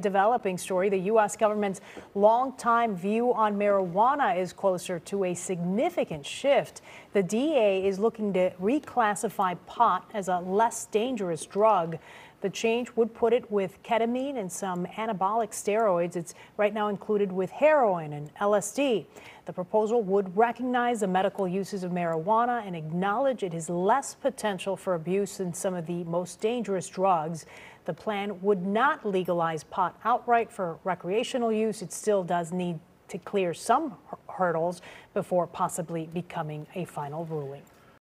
Developing story, the U.S. government's long-time view on marijuana is closer to a significant shift. The DEA is looking to reclassify pot as a less dangerous drug. The change would put it with ketamine and some anabolic steroids. It's right now included with heroin and LSD. The proposal would recognize the medical uses of marijuana and acknowledge it has less potential for abuse than some of the most dangerous drugs. The plan would not legalize pot outright for recreational use. It still does need to clear some hurdles before possibly becoming a final ruling.